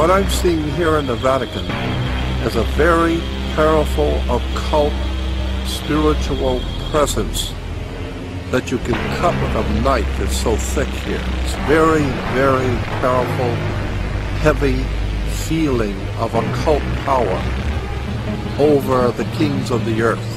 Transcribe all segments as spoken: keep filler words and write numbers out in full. What I'm seeing here in the Vatican is a very powerful occult spiritual presence that you can cut with a knife. It's so thick here. It's very, very powerful, heavy feeling of occult power over the kings of the earth.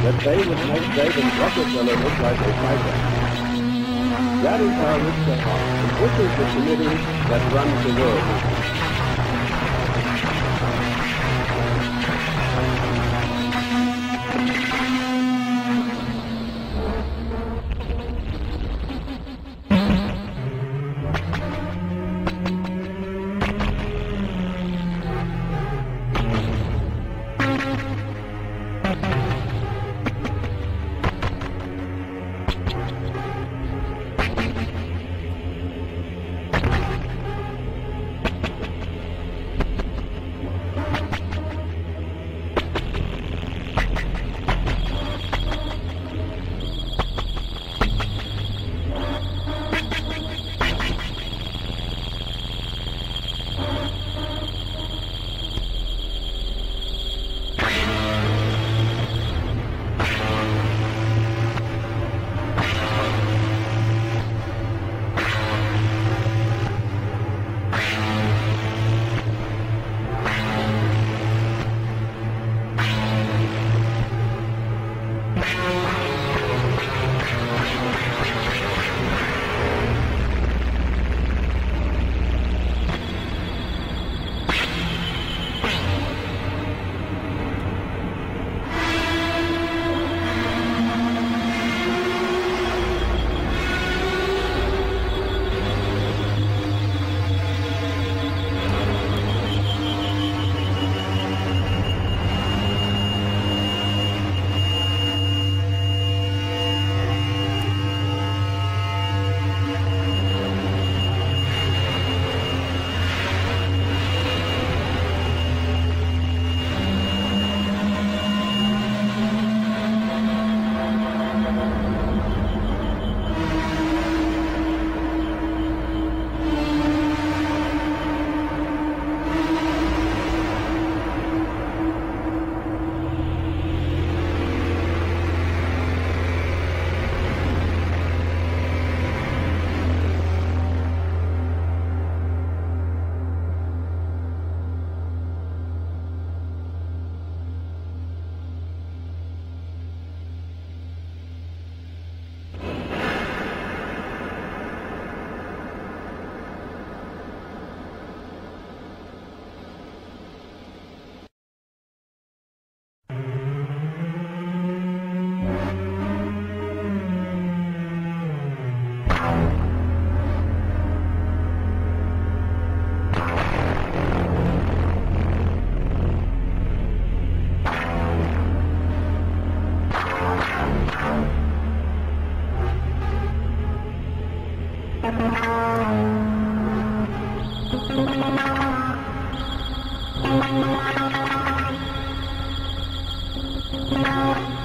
That they would make David Rockefeller look like a fighter. That is our Mister Hobbs. This is the committee that runs the world. Thank you.